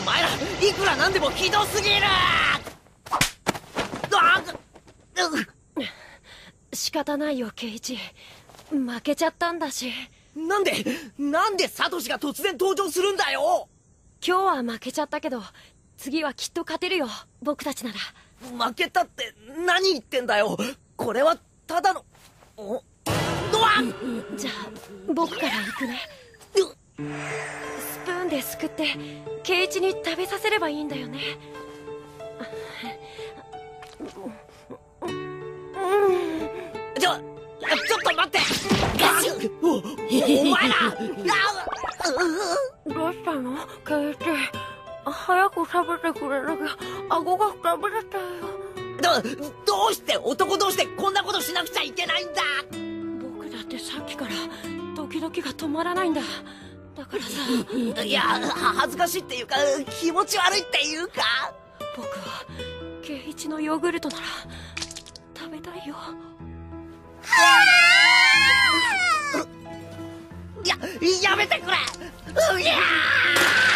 お前らいくらなんでもひどすぎる。仕方ないよ圭一、負けちゃったんだし。なんでサトシが突然登場するんだよ。今日は負けちゃったけど次はきっと勝てるよ、僕たちなら。負けたって何言ってんだよ、これはただのおドアン。じゃあ僕から行くね。スプーンですくって圭一に食べさせればいいんだよね。ちょっと待って。お前らどうしたの圭一、早く食べてくれなきゃ顎が膨らみだったよ。どうして男同士でこんなことしなくちゃいけないんだ。僕だってさっきからドキドキが止まらないんだ。だからさ。いや恥ずかしいっていうか気持ち悪いっていうか。僕は圭一のヨーグルトなら食べたいよ。やめてくれ。うぎゃー。